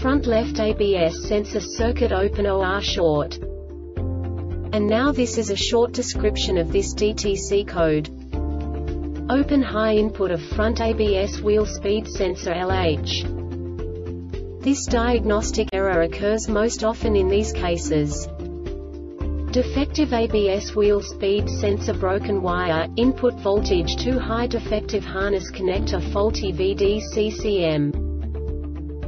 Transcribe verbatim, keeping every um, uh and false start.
front left A B S sensor circuit open or short. And now this is a short description of this D T C code. Open high input of front A B S wheel speed sensor L H. This diagnostic error occurs most often in these cases. Defective A B S wheel speed sensor broken wire, input voltage too high, defective harness connector, faulty V D C C M.